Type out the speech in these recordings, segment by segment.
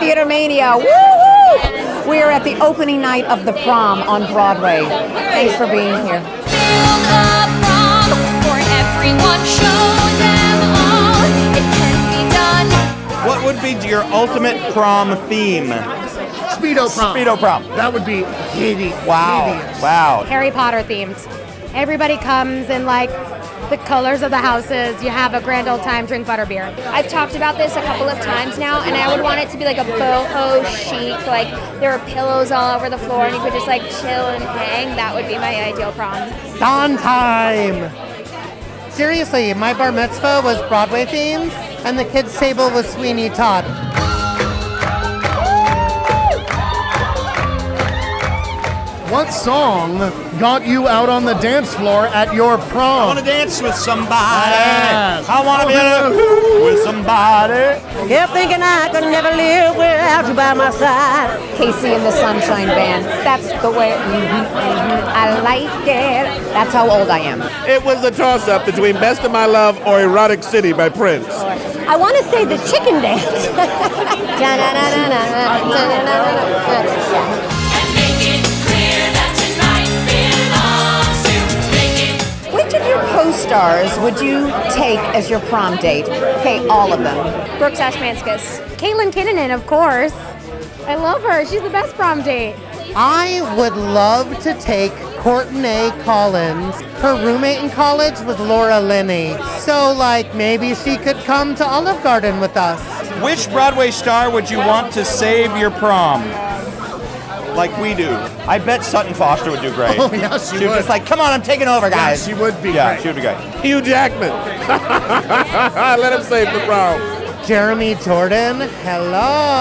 Theater Mania. Woo-hoo! We are at the opening night of The Prom on Broadway. Thanks for being here. Build a prom for everyone. Show them all it can be done. What would be your ultimate prom theme? Speedo prom. Speedo prom. That would be hideous. Wow. Hideous. Wow. Harry Potter themed. Everybody comes in like the colors of the houses. You have a grand old time, drink butterbeer. I've talked about this a couple of times now, and I would want it to be like a boho chic, like there are pillows all over the floor and you could just like chill and hang. That would be my ideal prom. Sondheim! Seriously, my bar mitzvah was Broadway themed, and the kids' table was Sweeney Todd. What song got you out on the dance floor at your prom? I want to dance with somebody. Yes. I want to be with somebody. Kept thinking I could never live without you by my side. Casey and the Sunshine Band. That's the way I like it. That's how old I am. It was a toss-up between Best of My Love or Erotic City by Prince. I want to say the chicken dance. Co-stars would you take as your prom date? Okay, all of them. Brooks Ashmanskas. Caitlin Kinnunen, of course. I love her. She's the best prom date. I would love to take Courtney Collins. Her roommate in college was Laura Linney. So, like, maybe she could come to Olive Garden with us. Which Broadway star would you want to save your prom? Like we do. I bet Sutton Foster would do great. Oh, yeah, she would. She was just like, come on, I'm taking over, guys. Yeah, she would be great. She would be great. Hugh Jackman. Let him save the prom. Jeremy Jordan. Hello.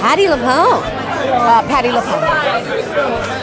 Patti LuPone. Patti LuPone.